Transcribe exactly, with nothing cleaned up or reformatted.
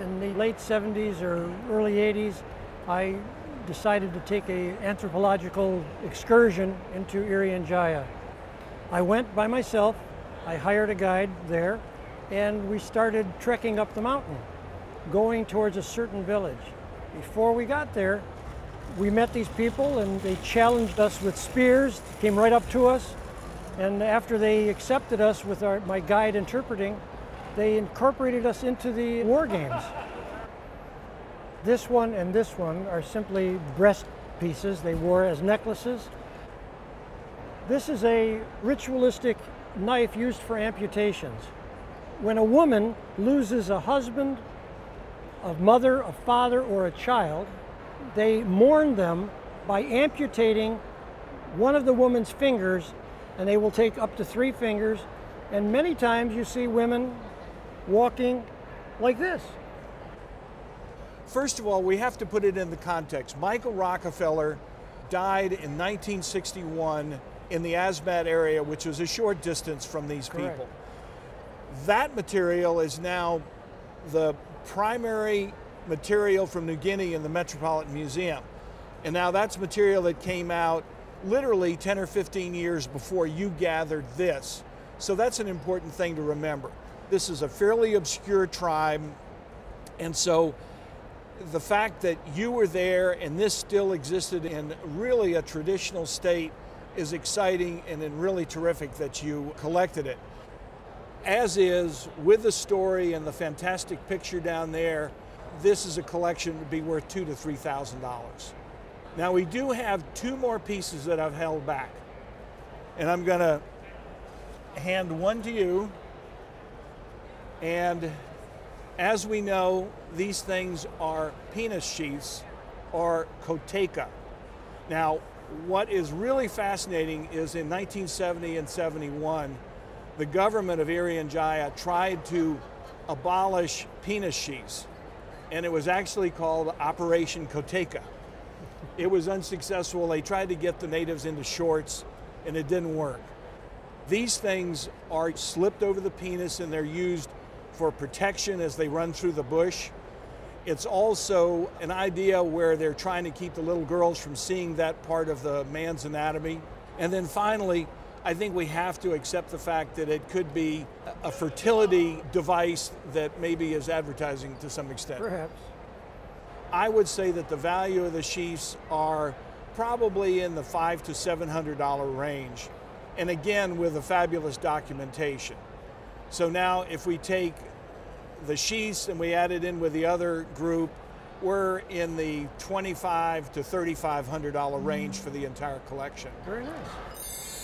In the late seventies or early eighties, I decided to take an anthropological excursion into Irian Jaya. I went by myself, I hired a guide there, and we started trekking up the mountain, going towards a certain village. Before we got there, we met these people and they challenged us with spears, came right up to us, and after they accepted us with our, my guide interpreting, they incorporated us into the war games. This one and this one are simply breast pieces they wore as necklaces. This is a ritualistic knife used for amputations. When a woman loses a husband, a mother, a father, or a child, they mourn them by amputating one of the woman's fingers, and they will take up to three fingers. And many times you see women walking like this. First of all, we have to put it in the context. Michael Rockefeller died in nineteen sixty-one in the Asmat area, which was a short distance from these Correct. people. That material is now the primary material from New Guinea in the Metropolitan Museum. And now that's material that came out literally ten or fifteen years before you gathered this. So that's an important thing to remember. This is a fairly obscure tribe, and so the fact that you were there and this still existed in really a traditional state is exciting, and then really terrific that you collected it. As is, with the story and the fantastic picture down there, this is a collection that would be worth two to three thousand dollars. Now we do have two more pieces that I've held back, and I'm going to hand one to you. And as we know, these things are penis sheaths, or koteka. Now, what is really fascinating is in nineteen seventy and seventy-one, the government of Irian Jaya tried to abolish penis sheaths, and it was actually called Operation Koteka. It was unsuccessful. They tried to get the natives into shorts, and it didn't work. These things are slipped over the penis, and they're used for protection as they run through the bush. It's also an idea where they're trying to keep the little girls from seeing that part of the man's anatomy. And then finally, I think we have to accept the fact that it could be a fertility device that maybe is advertising to some extent. Perhaps. I would say that the value of the sheaths are probably in the five to seven hundred dollar range. And again, with a fabulous documentation. So now if we take the sheaths and we add it in with the other group, we're in the twenty-five to thirty-five hundred dollar range for the entire collection. Very nice.